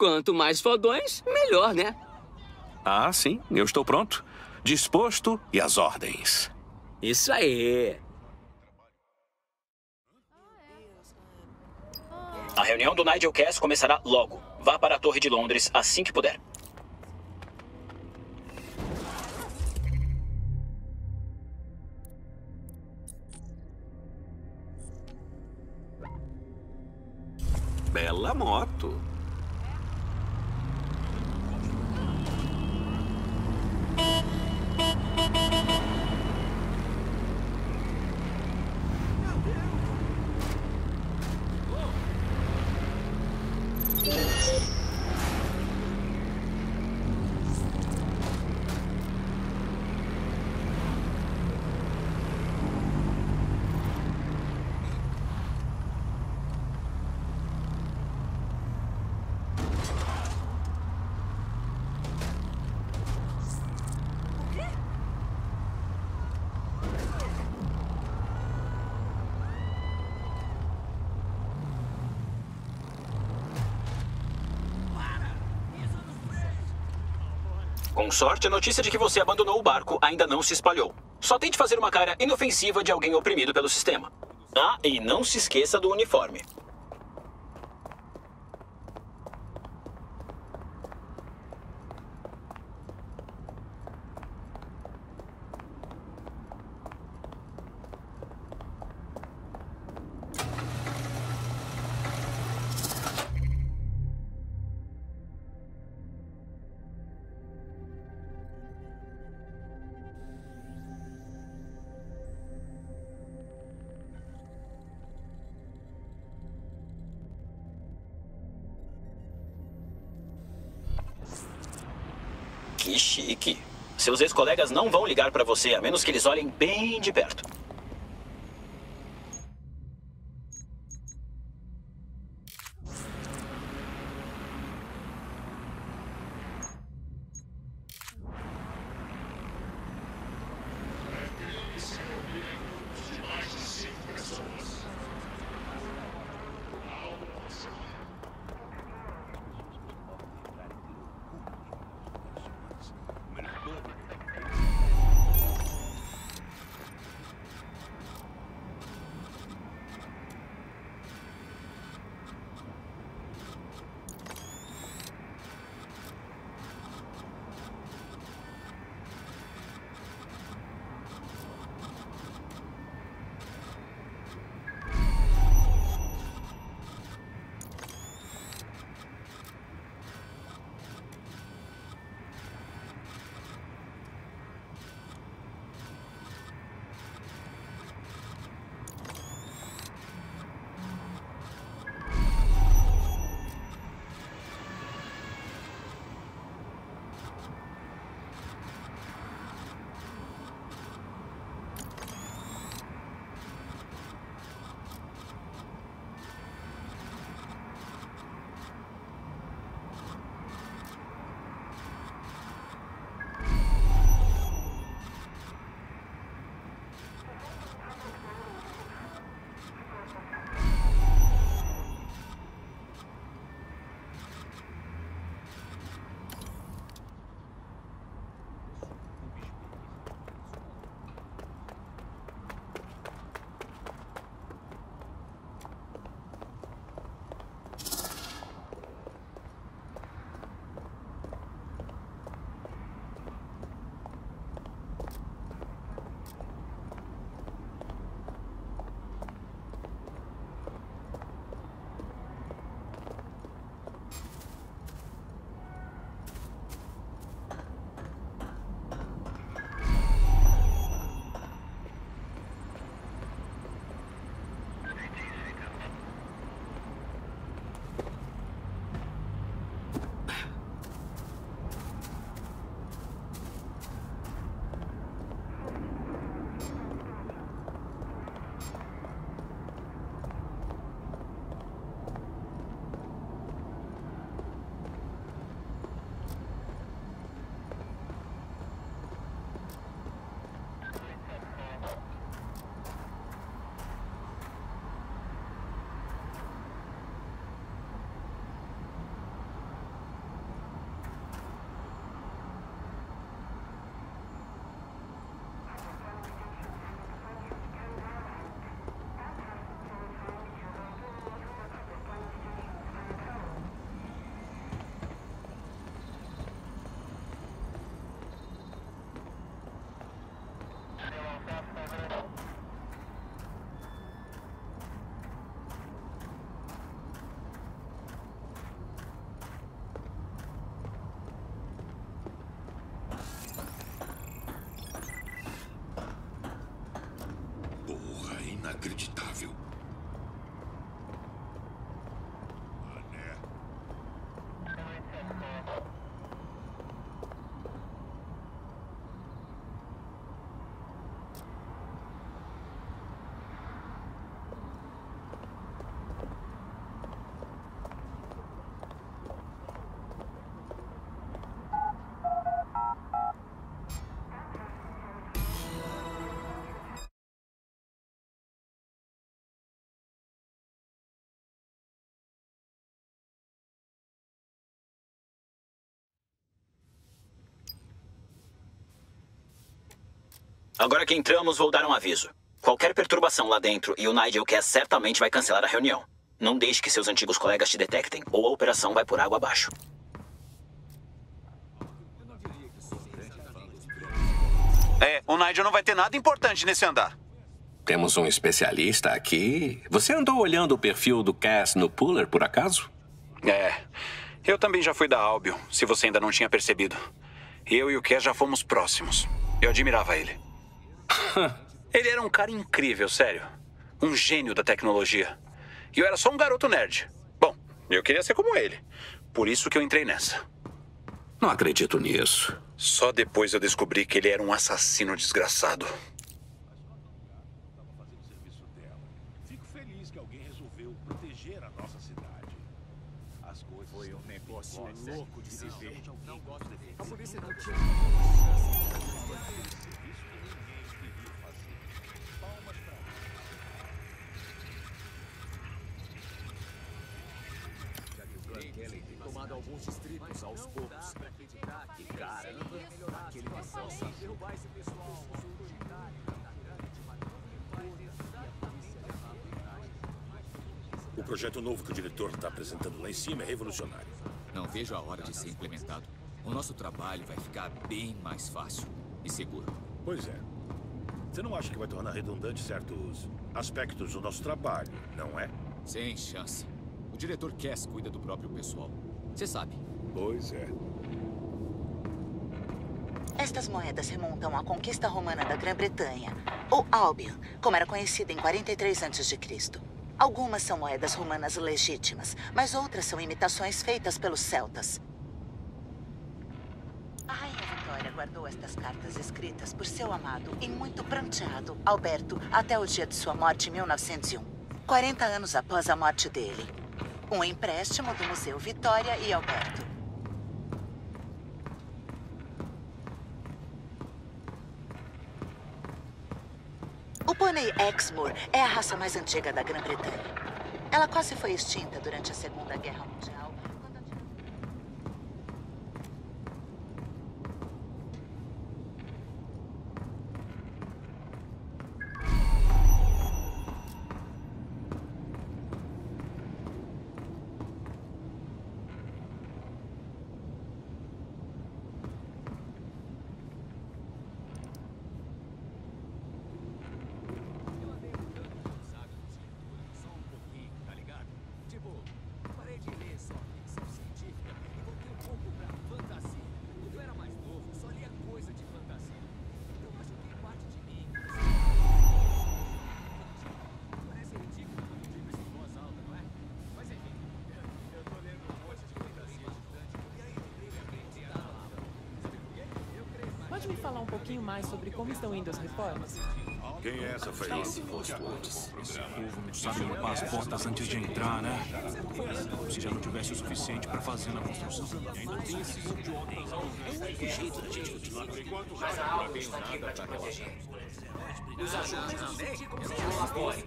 Quanto mais fodões, melhor, né? Ah, sim. Eu estou pronto. Disposto e às ordens. Isso aí. A reunião do Nigel Cass começará logo. Vá para a Torre de Londres assim que puder. Bela moto. Com sorte, a notícia de que você abandonou o barco ainda não se espalhou. Só tente fazer uma cara inofensiva de alguém oprimido pelo sistema. Ah, e não se esqueça do uniforme. Chique. Seus ex-colegas não vão ligar para você, a menos que eles olhem bem de perto. inacreditável. Agora que entramos, vou dar um aviso. Qualquer perturbação lá dentro e o Nigel Cass certamente vai cancelar a reunião. Não deixe que seus antigos colegas te detectem, ou a operação vai por água abaixo. É, o Nigel não vai ter nada importante nesse andar. Temos um especialista aqui. Você andou olhando o perfil do Cass no Puller, por acaso? É, eu também já fui da Albion, se você ainda não tinha percebido. Eu e o Cass já fomos próximos. Eu admirava ele. Ele era um cara incrível, sério. Um gênio da tecnologia. E eu era só um garoto nerd. Bom, eu queria ser como ele. Por isso que eu entrei nessa. Não acredito nisso. Só depois eu descobri que ele era um assassino desgraçado. Fico feliz que alguém resolveu proteger a nossa cidade. As coisas foi um negócio louco de se ver. Não gosto de ver. A polícia não tinha chance. Tomado alguns distritos aos poucos. O projeto novo que o diretor está apresentando lá em cima é revolucionário. Não vejo a hora de ser implementado. O nosso trabalho vai ficar bem mais fácil e seguro. Pois é. Você não acha que vai tornar redundante certos aspectos do nosso trabalho, não é? Sem chance. O diretor Cass cuida do próprio pessoal. Você sabe. Pois é. Estas moedas remontam à conquista romana da Grã-Bretanha, ou Albion, como era conhecida em 43 a.C. Algumas são moedas romanas legítimas, mas outras são imitações feitas pelos celtas. A Rainha Vitória guardou estas cartas escritas por seu amado e muito pranteado, Alberto, até o dia de sua morte em 1901. 40 anos após a morte dele. Um empréstimo do Museu Vitória e Alberto. O pônei Exmoor é a raça mais antiga da Grã-Bretanha. Ela quase foi extinta durante a Segunda Guerra Mundial. Pode me falar um pouquinho mais sobre como estão indo as reformas? Quem é essa feia? Esse posto antes. Esse povo não sabe limpar as portas antes de entrar, né? Se já não tivesse o suficiente para fazer na construção. É o único jeito da gente continuar. Mas a alma está aqui para te proteger. Nos ajude também. Colabore.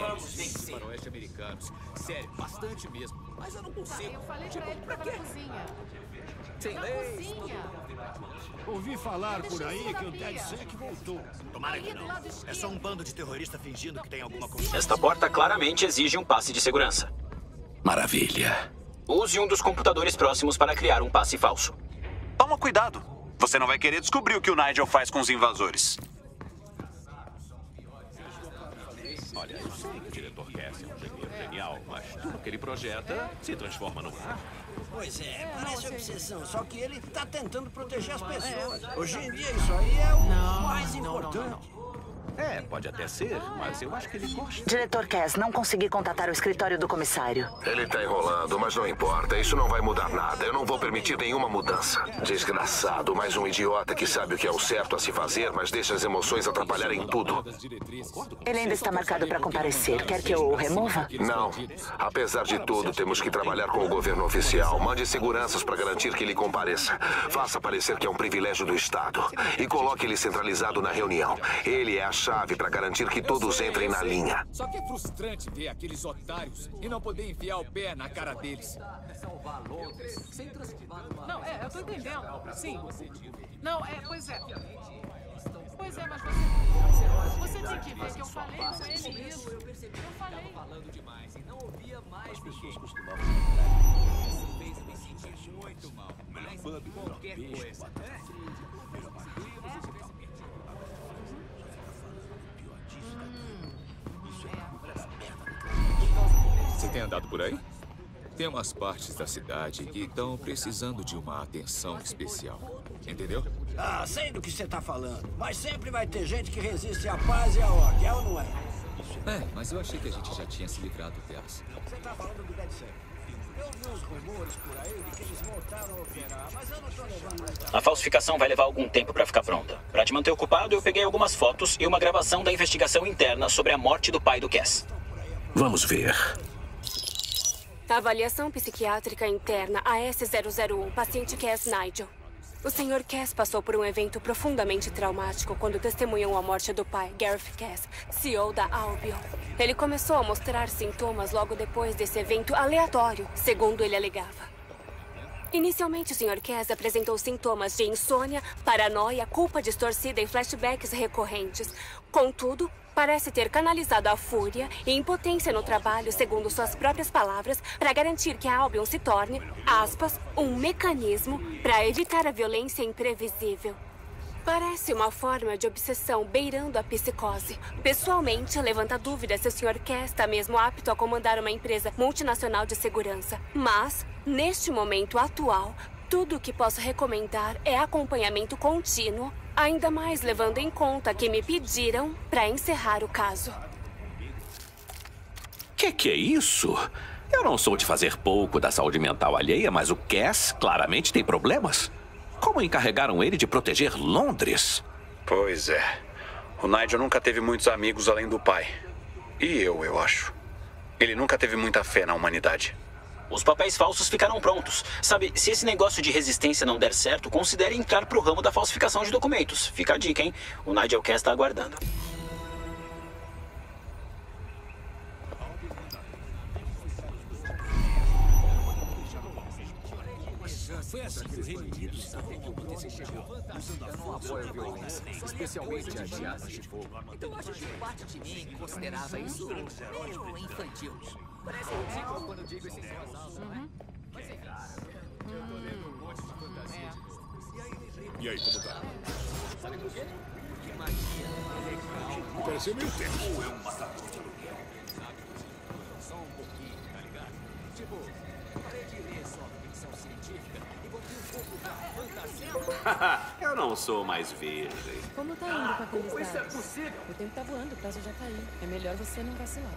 Vamos vencer. Faroeste americanos. Sério, bastante mesmo. Mas eu não consigo. Eu falei pra ele pra cozinha. Sem leis. Ouvi falar por aí que o DedSec voltou. Tomara que não. É só um bando de terrorista fingindo que tem alguma coisa. Esta porta claramente exige um passe de segurança. Maravilha. Use um dos computadores próximos para criar um passe falso. Toma cuidado. Você não vai querer descobrir o que o Nigel faz com os invasores. Olha, eu sei que o diretor Cass é um engenheiro genial, mas tudo que ele projeta se transforma num ar. Pois é, parece obsessão, só que ele tá tentando proteger as pessoas. Hoje em dia isso aí é o mais importante. É, pode até ser, mas eu acho que ele gosta. Diretor Cass, não consegui contatar o escritório do comissário. Ele tá enrolando, mas não importa. Isso não vai mudar nada. Eu não vou permitir nenhuma mudança. Desgraçado, mais um idiota que sabe o que é o certo a se fazer, mas deixa as emoções atrapalharem tudo. Ele ainda está marcado para comparecer. Quer que eu o remova? Não. Apesar de tudo, temos que trabalhar com o governo oficial. Mande seguranças para garantir que ele compareça. Faça parecer que é um privilégio do Estado. E coloque ele centralizado na reunião. Ele é a chave para garantir que todos entrem na linha. Só que é frustrante ver aqueles otários e não poder enfiar o pé na cara deles. Não, eu tô entendendo. Sim. Não, pois é. Pois é, mas você tem que ver que eu falei com ele isso. Eu percebi que eu falei falando demais e não ouvia mais. As pessoas costumavam isso fez me sentir muito mal. Mas qualquer coisa. Você tem andado por aí? Tem umas partes da cidade que estão precisando de uma atenção especial. Entendeu? Ah, sei do que você tá falando. Mas sempre vai ter gente que resiste à paz e à ordem, é ou não é? É, mas eu achei que a gente já tinha se livrado delas. Você tá falando do DedSec? Eu vi uns rumores por aí de que eles voltaram a operar, mas eu não tô levando mais. A falsificação vai levar algum tempo pra ficar pronta. Pra te manter ocupado, eu peguei algumas fotos e uma gravação da investigação interna sobre a morte do pai do Cass. Vamos ver. Avaliação psiquiátrica interna AS001, paciente Cass Nigel. O Sr. Cass passou por um evento profundamente traumático quando testemunhou a morte do pai, Gareth Cass, CEO da Albion. Ele começou a mostrar sintomas logo depois desse evento aleatório, segundo ele alegava. Inicialmente, o Sr. Cass apresentou sintomas de insônia, paranoia, culpa distorcida e flashbacks recorrentes. Contudo, parece ter canalizado a fúria e impotência no trabalho, segundo suas próprias palavras, para garantir que a Albion se torne, aspas, um mecanismo para evitar a violência imprevisível. Parece uma forma de obsessão beirando a psicose. Pessoalmente, levanta dúvida se o Sr. Cass está mesmo apto a comandar uma empresa multinacional de segurança. Mas, neste momento atual, tudo o que posso recomendar é acompanhamento contínuo, ainda mais levando em conta que me pediram para encerrar o caso. Que é isso? Eu não sou de fazer pouco da saúde mental alheia, mas o Cass claramente tem problemas. Como encarregaram ele de proteger Londres? Pois é. O Nigel nunca teve muitos amigos além do pai. E eu acho. Ele nunca teve muita fé na humanidade. Os papéis falsos ficaram prontos. Sabe, se esse negócio de resistência não der certo, considere entrar pro ramo da falsificação de documentos. Fica a dica, hein? O Nigel Cass tá aguardando. Foi assim que o Reino Unido estava com o drone chegou, usando a força da violência, especialmente a ameaça de fogo. Então acho que parte de mim considerava isso meio infantil. Parece ridículo quando digo esses casos, não é? Mas é isso. Eu tô lendo um monte de fantasia. E aí, como tá? Sabe por quê? Porque magia. Pareceu meio tempo. Ou é um matador de aluguel. Sabe? Só um pouquinho, tá ligado? Tipo, parei de ler só ficção científica. Eu não sou mais virgem. Como tá indo com aqueles dados? Isso é possível? O tempo tá voando, o prazo já caiu. É melhor você não vacilar.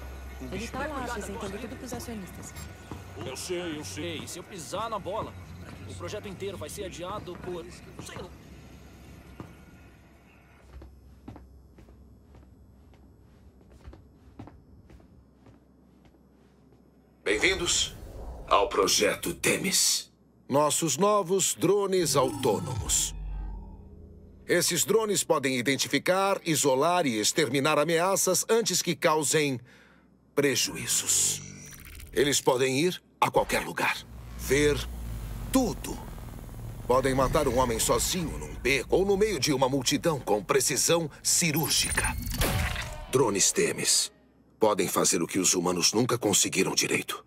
Ele tá lá apresentando tudo pros acionistas. Eu sei. E se eu pisar na bola, o projeto inteiro vai ser adiado por... sei lá. Bem-vindos ao projeto Themis. Nossos novos drones autônomos. Esses drones podem identificar, isolar e exterminar ameaças antes que causem prejuízos. Eles podem ir a qualquer lugar, ver tudo. Podem matar um homem sozinho num beco ou no meio de uma multidão com precisão cirúrgica. Drones Themis podem fazer o que os humanos nunca conseguiram direito.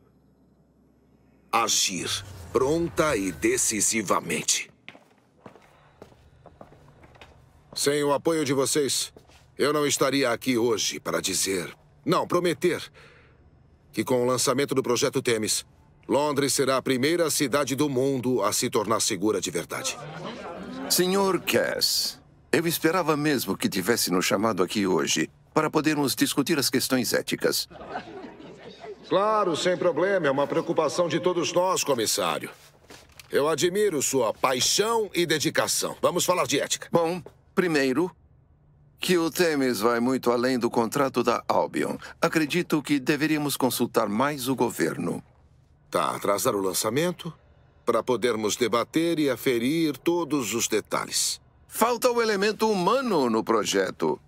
Agir pronta e decisivamente. Sem o apoio de vocês, eu não estaria aqui hoje para dizer... não, prometer que com o lançamento do projeto Themis, Londres será a primeira cidade do mundo a se tornar segura de verdade. Senhor Cass, Eu esperava mesmo que tivesse nos chamado aqui hoje para podermos discutir as questões éticas. Claro, sem problema. É uma preocupação de todos nós, comissário. Eu admiro sua paixão e dedicação. Vamos falar de ética. Bom, primeiro, que o Themis vai muito além do contrato da Albion. Acredito que deveríamos consultar mais o governo. Tá, atrasar o lançamento para podermos debater e aferir todos os detalhes. Falta o elemento humano no projeto.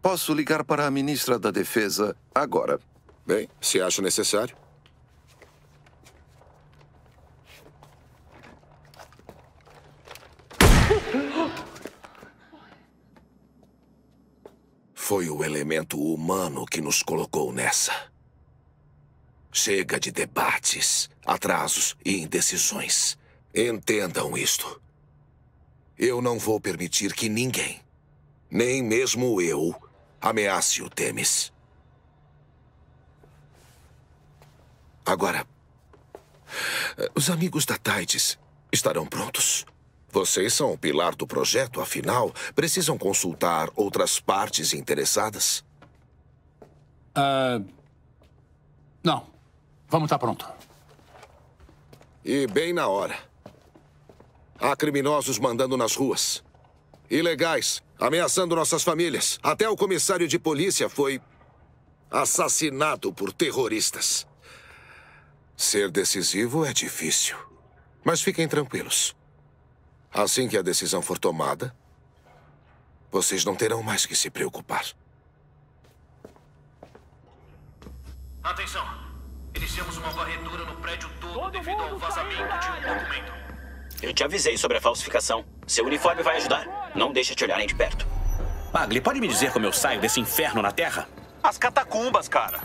Posso ligar para a ministra da Defesa agora. Bem, se acha necessário. Foi o elemento humano que nos colocou nessa. Chega de debates, atrasos e indecisões. Entendam isto. Eu não vou permitir que ninguém, nem mesmo eu, ameace o Themis. Agora, os amigos da Tides estarão prontos. Vocês são o pilar do projeto, afinal, precisam consultar outras partes interessadas? Não. Vamos estar pronto. E bem na hora. Há criminosos mandando nas ruas. Ilegais, ameaçando nossas famílias. Até o comissário de polícia foi assassinado por terroristas. Ser decisivo é difícil, mas fiquem tranquilos. Assim que a decisão for tomada, vocês não terão mais que se preocupar. Atenção! Iniciamos uma varredura no prédio todo devido ao vazamento de um documento. Eu te avisei sobre a falsificação. Seu uniforme vai ajudar. Não deixa te olharem de perto. Bagley, pode me dizer como eu saio desse inferno na Terra? As catacumbas, cara.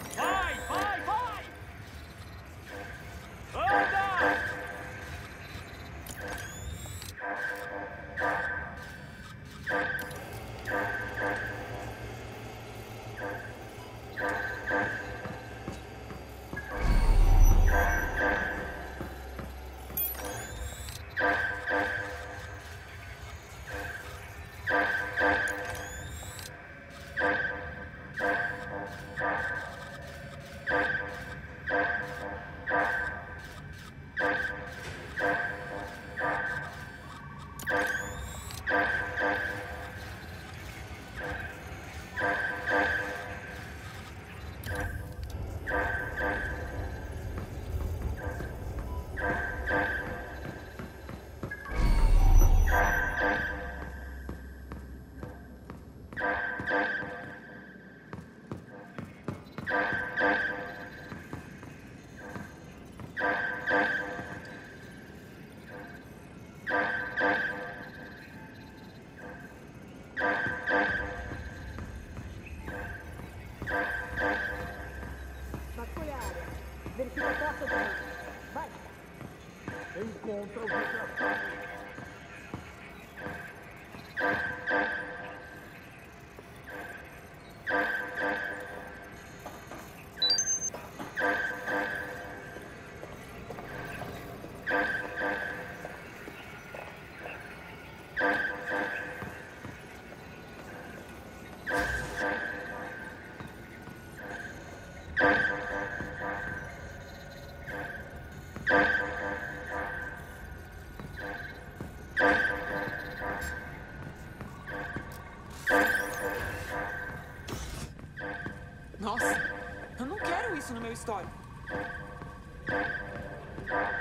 No meu histórico.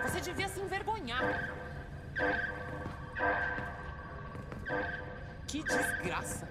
Você devia se envergonhar. Que desgraça.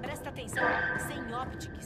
Presta atenção, sem ópticas.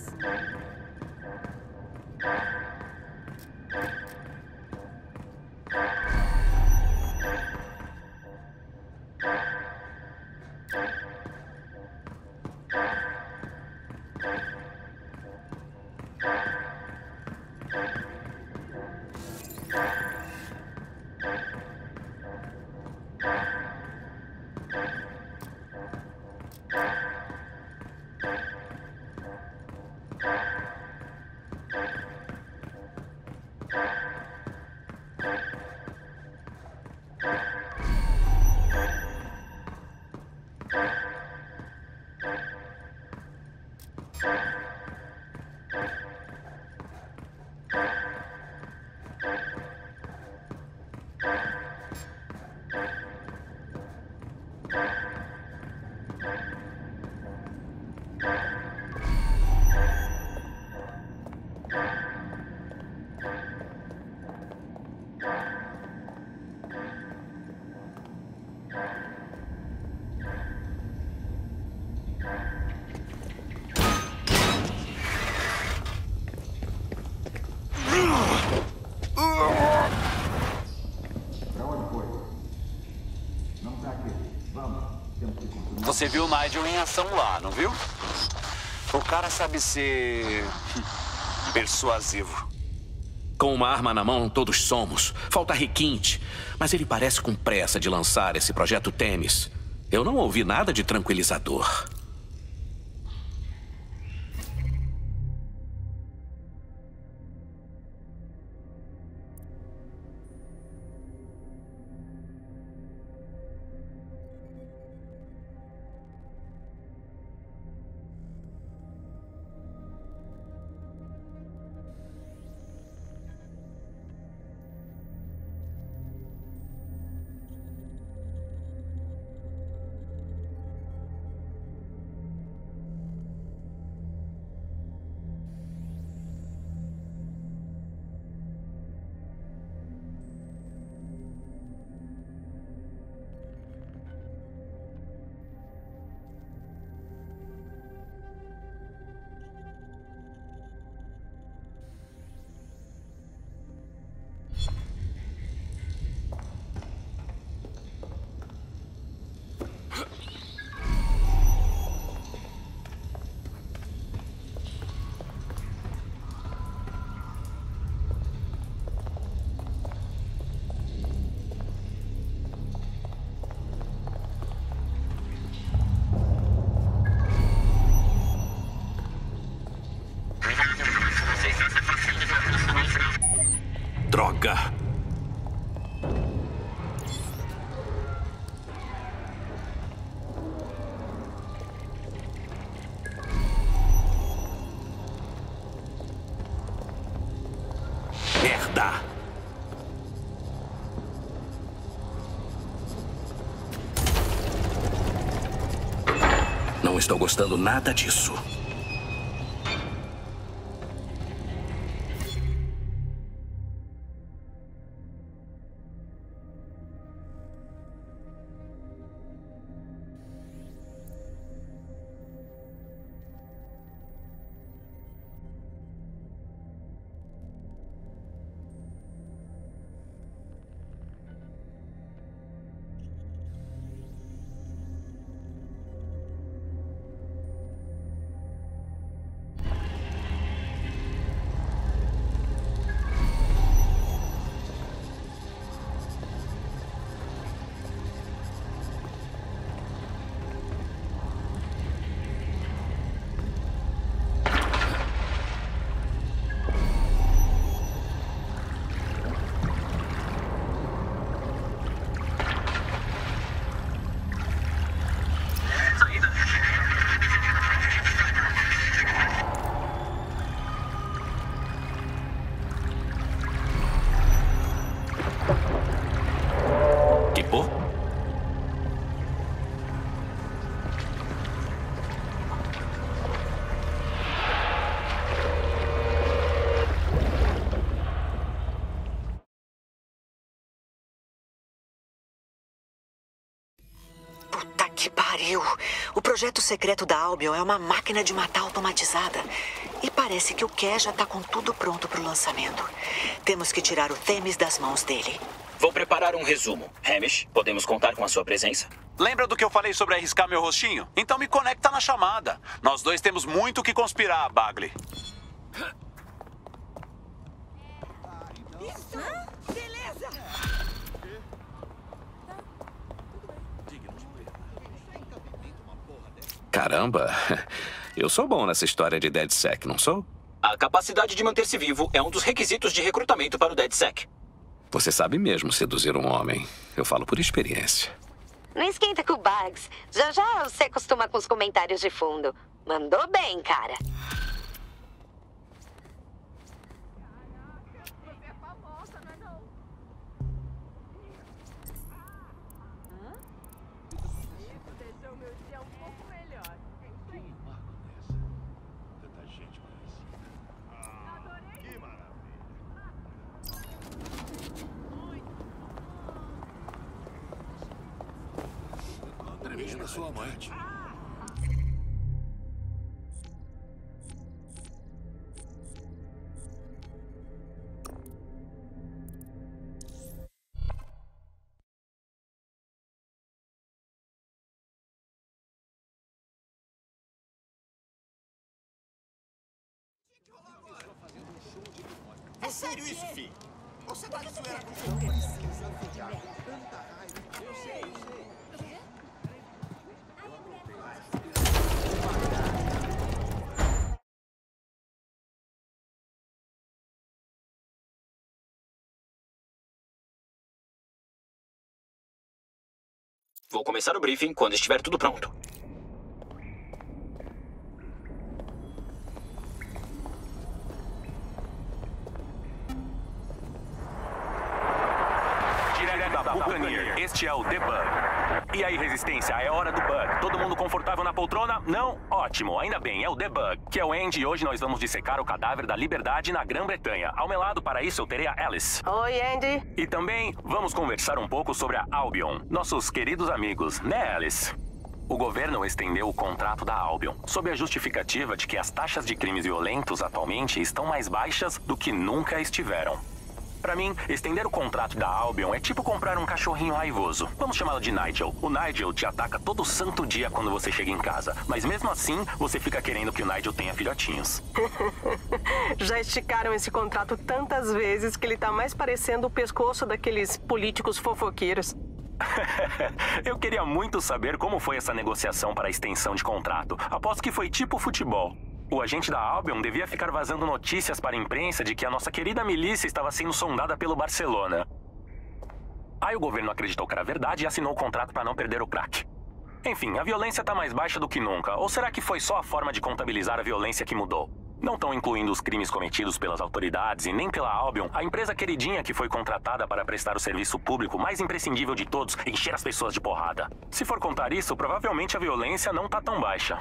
Você viu o Nigel em ação lá, não viu? O cara sabe ser... persuasivo. Com uma arma na mão, todos somos. Falta requinte. Mas ele parece com pressa de lançar esse projeto Themis. Eu não ouvi nada de tranquilizador. Não estou gostando nada disso. pariu! O projeto secreto da Albion é uma máquina de matar automatizada. E parece que o Cass já tá com tudo pronto pro lançamento. Temos que tirar o Themis das mãos dele. Vou preparar um resumo. Hamish, podemos contar com a sua presença? Lembra do que eu falei sobre arriscar meu rostinho? Então me conecta na chamada. Nós dois temos muito o que conspirar, Bagley. Caramba, eu sou bom nessa história de DedSec, não sou? A capacidade de manter-se vivo é um dos requisitos de recrutamento para o DedSec. Você sabe mesmo seduzir um homem. Eu falo por experiência. Não esquenta com o Bugs. Já já você acostuma com os comentários de fundo. Mandou bem, cara. Sua morte. É sério isso, filho? Você tá de zoeira com o que eu preciso enviar com tanta raiva? Eu sei, eu sei. Vou começar o briefing quando estiver tudo pronto. Direto da Buccaneer, este é o The Bug. E aí, Resistência, é hora do Bug. Todo mundo confortável na poltrona? Não? Ótimo, ainda bem, é o The Bug, que é o Andy, e hoje nós vamos dissecar o cadáver da Liberdade na Grã-Bretanha. Ao meu lado, para isso, eu terei a Alice. Oi, Andy. E também vamos conversar um pouco sobre a Albion, nossos queridos amigos, né, Alice? O governo estendeu o contrato da Albion, sob a justificativa de que as taxas de crimes violentos atualmente estão mais baixas do que nunca estiveram. Pra mim, estender o contrato da Albion é tipo comprar um cachorrinho raivoso. Vamos chamá-lo de Nigel. O Nigel te ataca todo santo dia quando você chega em casa. Mas mesmo assim, você fica querendo que o Nigel tenha filhotinhos. Já esticaram esse contrato tantas vezes que ele tá mais parecendo o pescoço daqueles políticos fofoqueiros. Eu queria muito saber como foi essa negociação para a extensão de contrato. Aposto que foi tipo futebol. O agente da Albion devia ficar vazando notícias para a imprensa de que a nossa querida milícia estava sendo sondada pelo Barcelona. Aí o governo acreditou que era verdade e assinou o contrato para não perder o crack. Enfim, a violência está mais baixa do que nunca. Ou será que foi só a forma de contabilizar a violência que mudou? Não estão incluindo os crimes cometidos pelas autoridades e nem pela Albion, a empresa queridinha que foi contratada para prestar o serviço público mais imprescindível de todos, encher as pessoas de porrada. Se for contar isso, provavelmente a violência não está tão baixa.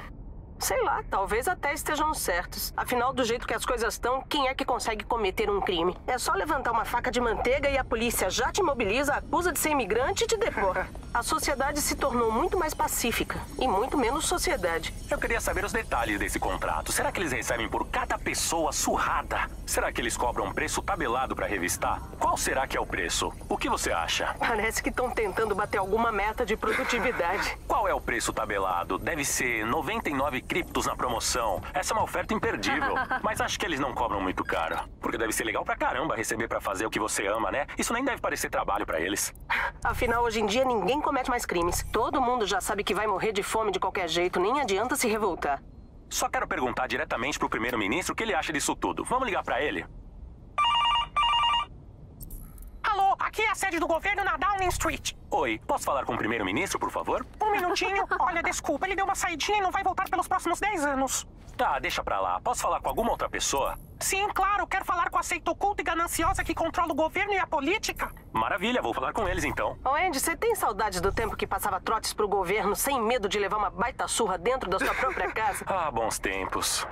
Sei lá, talvez até estejam certos. Afinal, do jeito que as coisas estão, quem é que consegue cometer um crime? É só levantar uma faca de manteiga e a polícia já te mobiliza, acusa de ser imigrante e te depor. A sociedade se tornou muito mais pacífica e muito menos sociedade. Eu queria saber os detalhes desse contrato. Será que eles recebem por cada pessoa surrada? Será que eles cobram um preço tabelado para revistar? Qual será que é o preço? O que você acha? Parece que estão tentando bater alguma meta de produtividade. Qual é o preço tabelado? Deve ser 99 criptos na promoção. Essa é uma oferta imperdível. Mas acho que eles não cobram muito caro. Porque deve ser legal pra caramba receber pra fazer o que você ama, né? Isso nem deve parecer trabalho pra eles. Afinal, hoje em dia ninguém comete mais crimes. Todo mundo já sabe que vai morrer de fome de qualquer jeito. Nem adianta se revoltar. Só quero perguntar diretamente pro primeiro-ministro o que ele acha disso tudo. Vamos ligar pra ele? Alô, aqui é a sede do governo na Downing Street. Oi, posso falar com o primeiro-ministro, por favor? Um minutinho. Olha, desculpa, ele deu uma saidinha e não vai voltar pelos próximos 10 anos. Tá, deixa pra lá. Posso falar com alguma outra pessoa? Sim, claro. Quero falar com a seita oculta e gananciosa que controla o governo e a política. Maravilha, vou falar com eles então. Ô, Andy, você tem saudade do tempo que passava trotes pro governo sem medo de levar uma baita surra dentro da sua própria casa? Ah, bons tempos.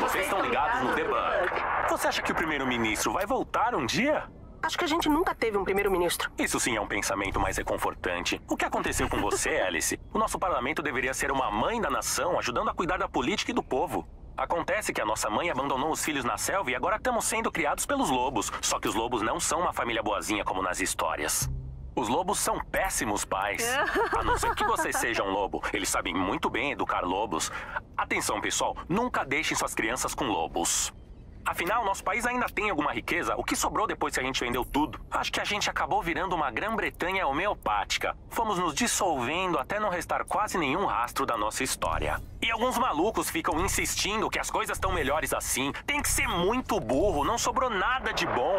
Vocês estão ligados no The Bug. Você acha que o primeiro-ministro vai voltar um dia? Acho que a gente nunca teve um primeiro-ministro. Isso sim é um pensamento mais reconfortante. O que aconteceu com você, Alice? O nosso parlamento deveria ser uma mãe da nação, ajudando a cuidar da política e do povo. Acontece que a nossa mãe abandonou os filhos na selva e agora estamos sendo criados pelos lobos. Só que os lobos não são uma família boazinha como nas histórias. Os lobos são péssimos pais. A não ser que vocês sejam um lobo. Eles sabem muito bem educar lobos. Atenção, pessoal, nunca deixem suas crianças com lobos. Afinal, nosso país ainda tem alguma riqueza. O que sobrou depois que a gente vendeu tudo? Acho que a gente acabou virando uma Grã-Bretanha homeopática. Fomos nos dissolvendo até não restar quase nenhum rastro da nossa história. E alguns malucos ficam insistindo que as coisas estão melhores assim. Tem que ser muito burro, não sobrou nada de bom.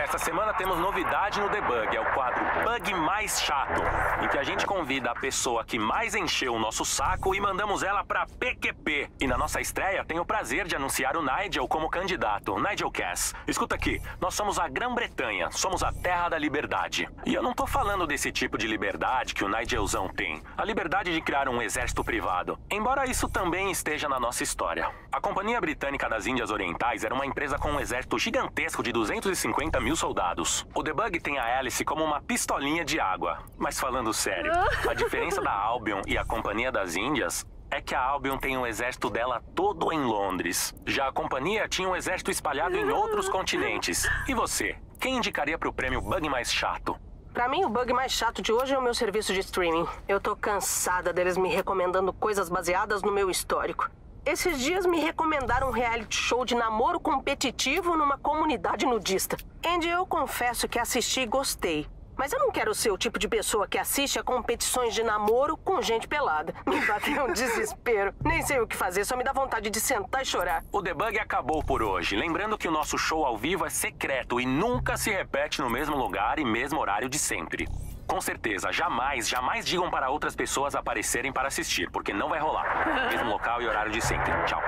Essa semana temos novidade no The Bug, é o quadro Bug Mais Chato, em que a gente convida a pessoa que mais encheu o nosso saco e mandamos ela pra PQP. E na nossa estreia tenho o prazer de anunciar o Nigel como candidato, Nigel Cass. Escuta aqui, nós somos a Grã-Bretanha, somos a terra da liberdade. E eu não tô falando desse tipo de liberdade que o Nigelzão tem, a liberdade de criar um exército privado, embora isso também esteja na nossa história. A Companhia Britânica das Índias Orientais era uma empresa com um exército gigantesco de 250 mil soldados. O The Bug tem a Alice como uma pistolinha de água. Mas falando sério, a diferença da Albion e a Companhia das Índias é que a Albion tem um exército dela todo em Londres. Já a Companhia tinha um exército espalhado em outros continentes. E você, quem indicaria para o prêmio Bug Mais Chato? Pra mim, o bug mais chato de hoje é o meu serviço de streaming. Eu tô cansada deles me recomendando coisas baseadas no meu histórico. Esses dias me recomendaram um reality show de namoro competitivo numa comunidade nudista. Andy, eu confesso que assisti e gostei. Mas eu não quero ser o tipo de pessoa que assiste a competições de namoro com gente pelada. Me bateu um desespero. Nem sei o que fazer, só me dá vontade de sentar e chorar. O The Bug acabou por hoje. Lembrando que o nosso show ao vivo é secreto e nunca se repete no mesmo lugar e mesmo horário de sempre. Com certeza, jamais digam para outras pessoas aparecerem para assistir, porque não vai rolar. Mesmo local e horário de sempre. Tchau.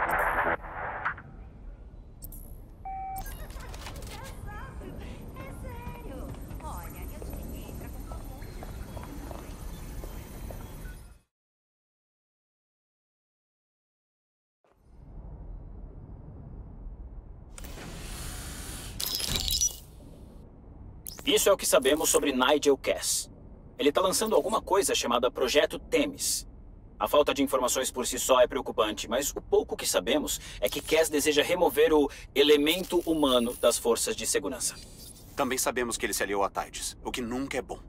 Isso é o que sabemos sobre Nigel Cass. Ele está lançando alguma coisa chamada projeto Themis. A falta de informações por si só é preocupante, mas o pouco que sabemos é que Cass deseja remover o elemento humano das forças de segurança. Também sabemos que ele se aliou a Tides, o que nunca é bom.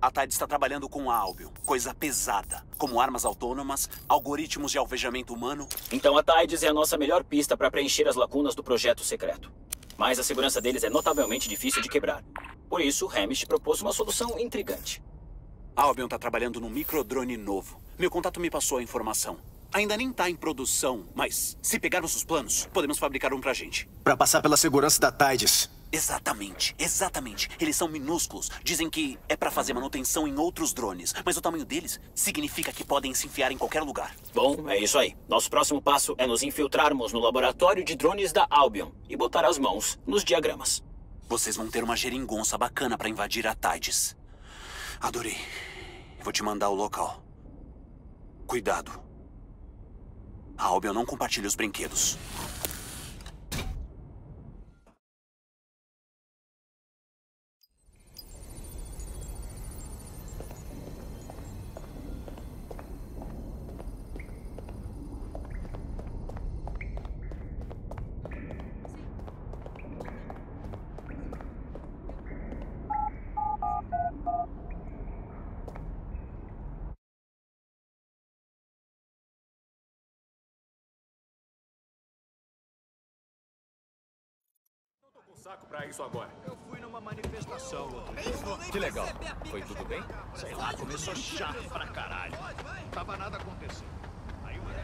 A Tides está trabalhando com a Albion, coisa pesada, como armas autônomas, algoritmos de alvejamento humano. Então a Tides é a nossa melhor pista para preencher as lacunas do projeto secreto. Mas a segurança deles é notavelmente difícil de quebrar. Por isso, Hamish propôs uma solução intrigante. A Albion está trabalhando num microdrone novo. Meu contato me passou a informação. Ainda nem está em produção, mas se pegarmos os planos, podemos fabricar um pra gente. Pra passar pela segurança da Tides. Exatamente. Eles são minúsculos. Dizem que é pra fazer manutenção em outros drones. Mas o tamanho deles significa que podem se enfiar em qualquer lugar. Bom, é isso aí. Nosso próximo passo é nos infiltrarmos no laboratório de drones da Albion e botar as mãos nos diagramas. Vocês vão ter uma geringonça bacana pra invadir a Tides. Adorei. Vou te mandar o local. Cuidado. A Albion não compartilha os brinquedos. Saco pra isso agora. Eu fui numa manifestação. Que legal. Foi tudo bem? Sei lá, começou chato pra caralho. Não tava nada acontecendo. Aí uma...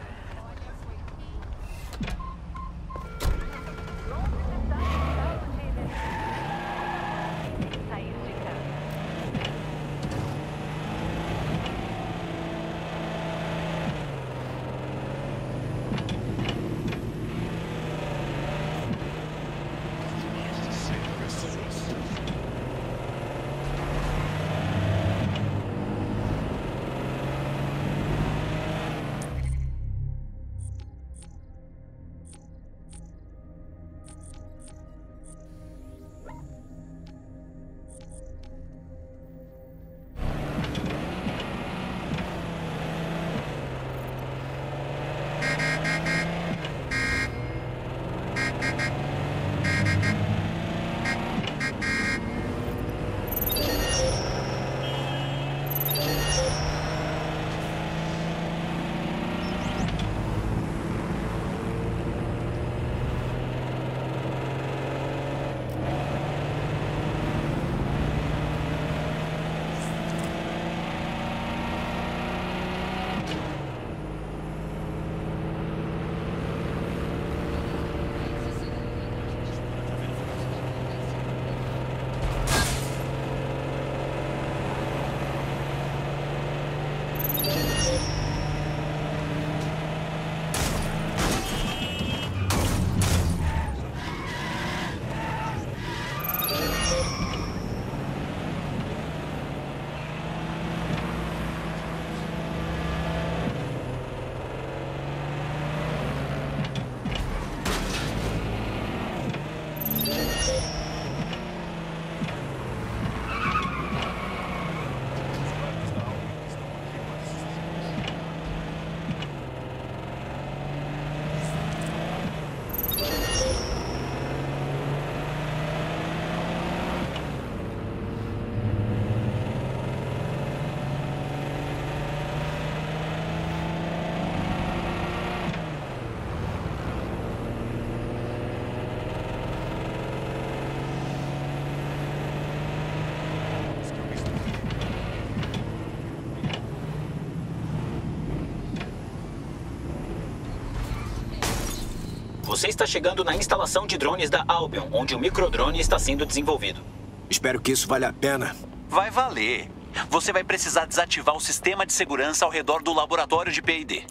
Você está chegando na instalação de drones da Albion, onde o microdrone está sendo desenvolvido. Espero que isso valha a pena. Vai valer. Você vai precisar desativar o sistema de segurança ao redor do laboratório de P&D.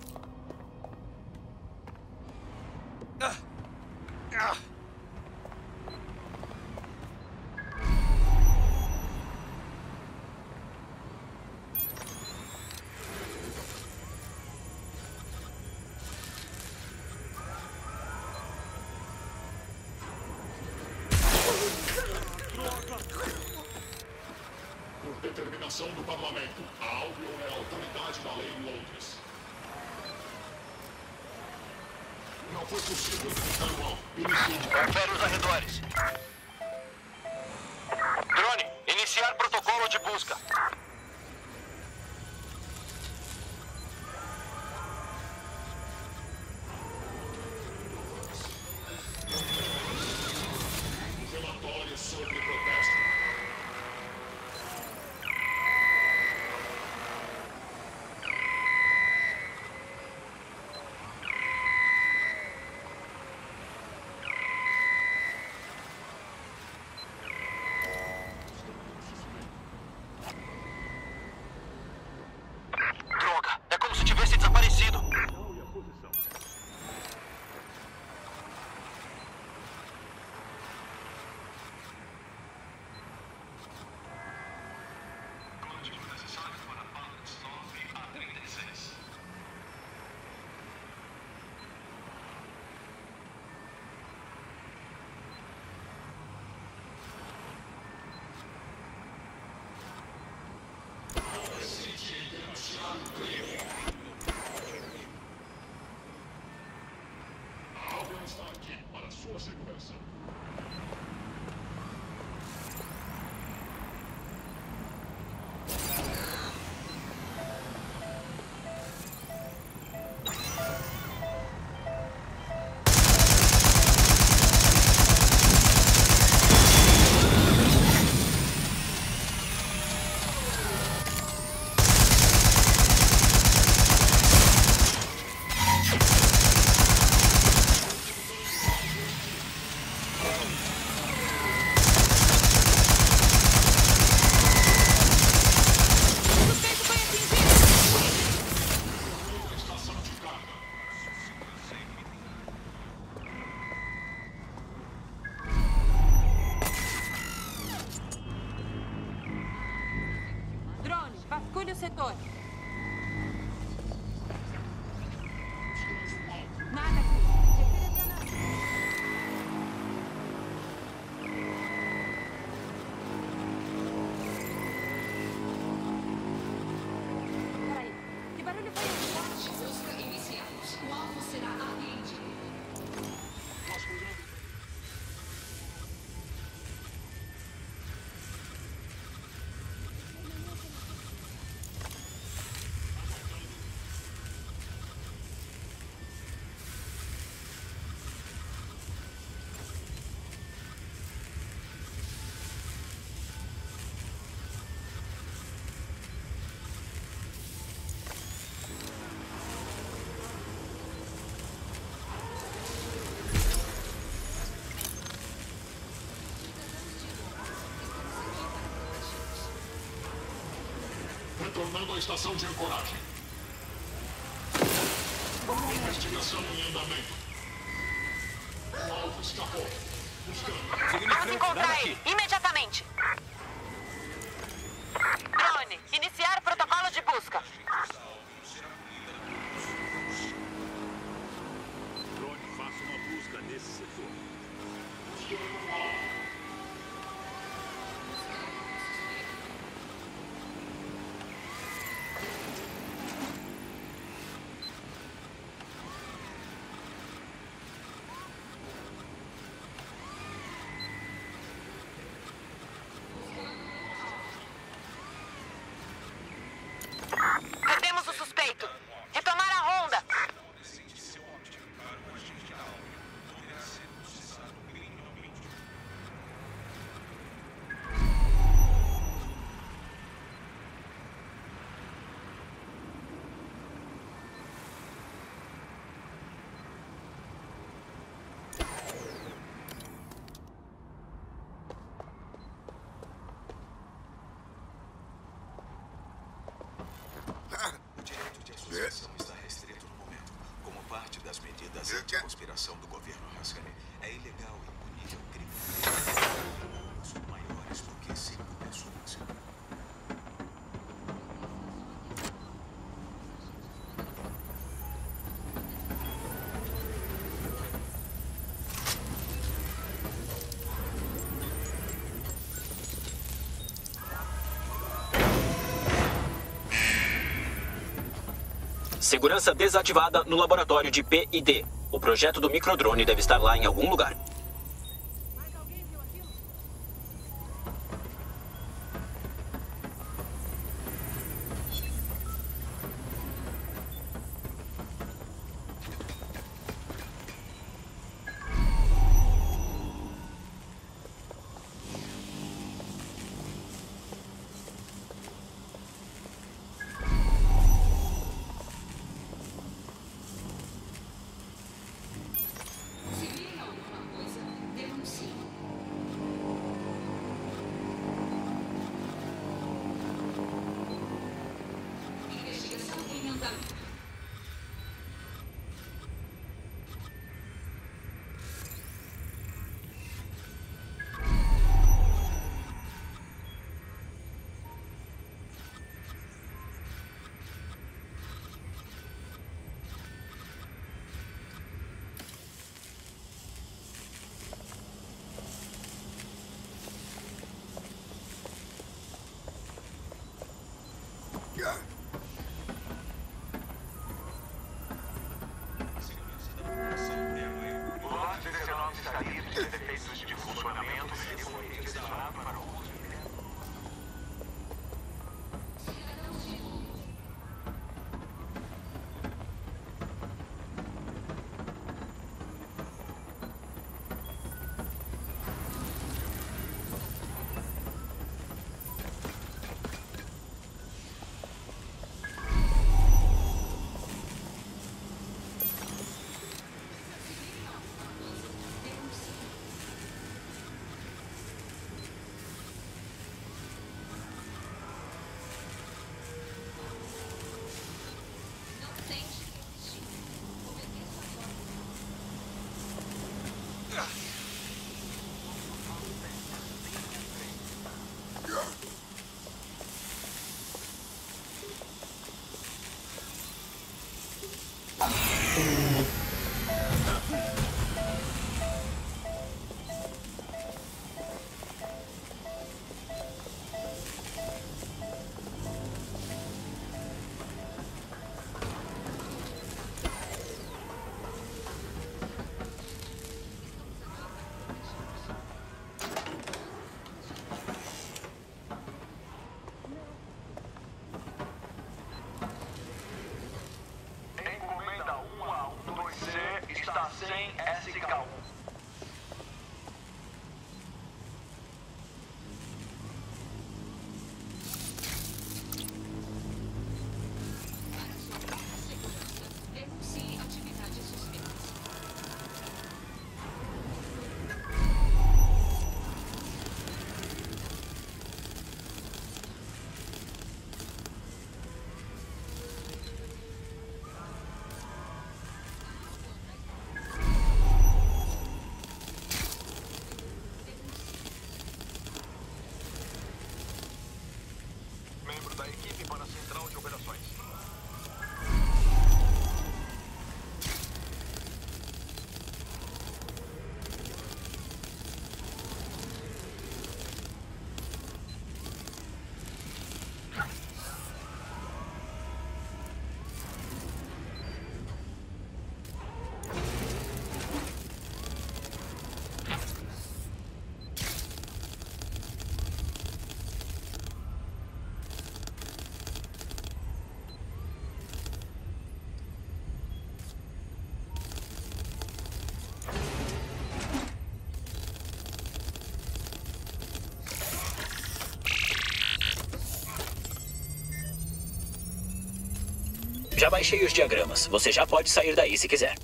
Tornando a estação de ancoragem. Investigação em andamento. O alvo escapou. Buscando. Encontrar ele imediatamente. Drone, iniciar protocolo de busca. Drone, faça uma busca nesse setor. Buscando o alvo. ação do governo Haskell é ilegal e punida um crime. São maiores do que sempre pessoas. Segurança desativada no laboratório de PID. O projeto do microdrone deve estar lá em algum lugar. Mais alguém viu aquilo? Já baixei os diagramas. Você já pode sair daí se quiser.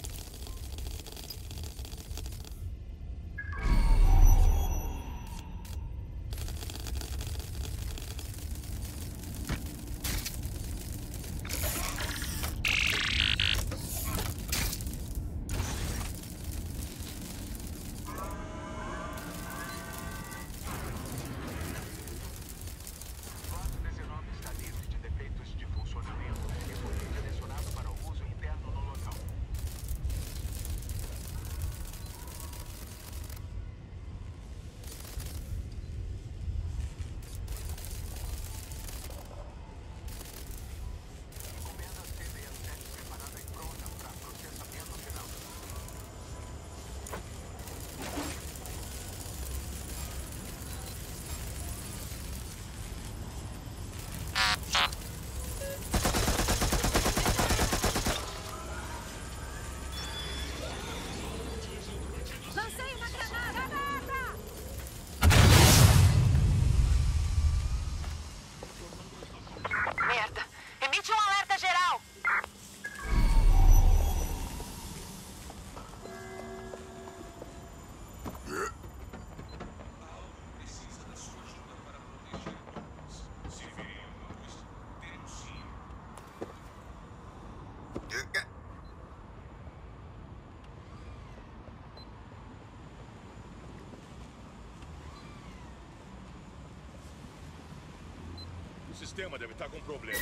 sistema deve estar com problema.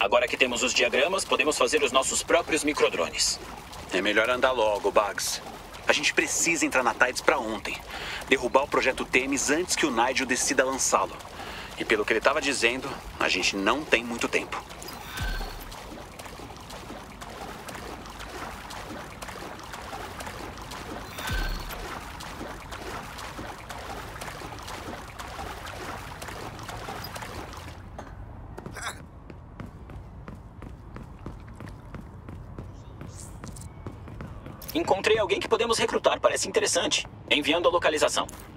Agora que temos os diagramas, podemos fazer os nossos próprios microdrones. É melhor andar logo, Bugs. A gente precisa entrar na Tides pra ontem. Derrubar o projeto Themis antes que o Nigel decida lançá-lo. E pelo que ele estava dizendo, a gente não tem muito tempo. Encontrei alguém que podemos recrutar, parece interessante. Enviando a localização.